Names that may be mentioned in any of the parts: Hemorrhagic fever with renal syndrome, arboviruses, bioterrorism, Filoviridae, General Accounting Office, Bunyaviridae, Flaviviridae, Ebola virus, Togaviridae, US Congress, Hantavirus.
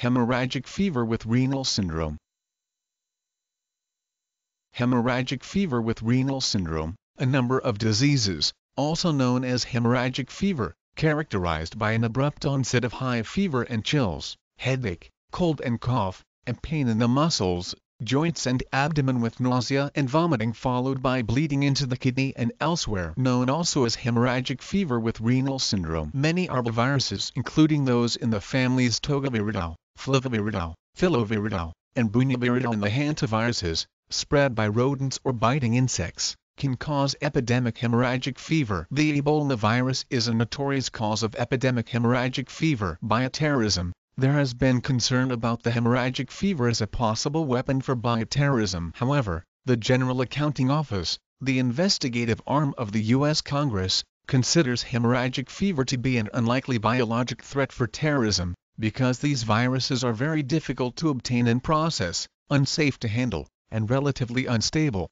Hemorrhagic fever with renal syndrome. Hemorrhagic fever with renal syndrome, a number of diseases, also known as hemorrhagic fever, characterized by an abrupt onset of high fever and chills, headache, cold and cough, and pain in the muscles, joints and abdomen with nausea and vomiting followed by bleeding into the kidney and elsewhere, known also as hemorrhagic fever with renal syndrome. Many arboviruses, including those in the families Togaviridae, Flaviviridae, Filoviridae, and Bunyaviridae and the Hantaviruses, spread by rodents or biting insects, can cause epidemic hemorrhagic fever. The Ebola virus is a notorious cause of epidemic hemorrhagic fever. Bioterrorism. There has been concern about the hemorrhagic fever as a possible weapon for bioterrorism. However, the General Accounting Office, the investigative arm of the U.S. Congress, considers hemorrhagic fever to be an unlikely biologic threat for terrorism, because these viruses are very difficult to obtain and process, unsafe to handle, and relatively unstable.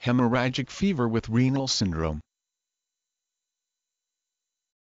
Hemorrhagic fever with renal syndrome.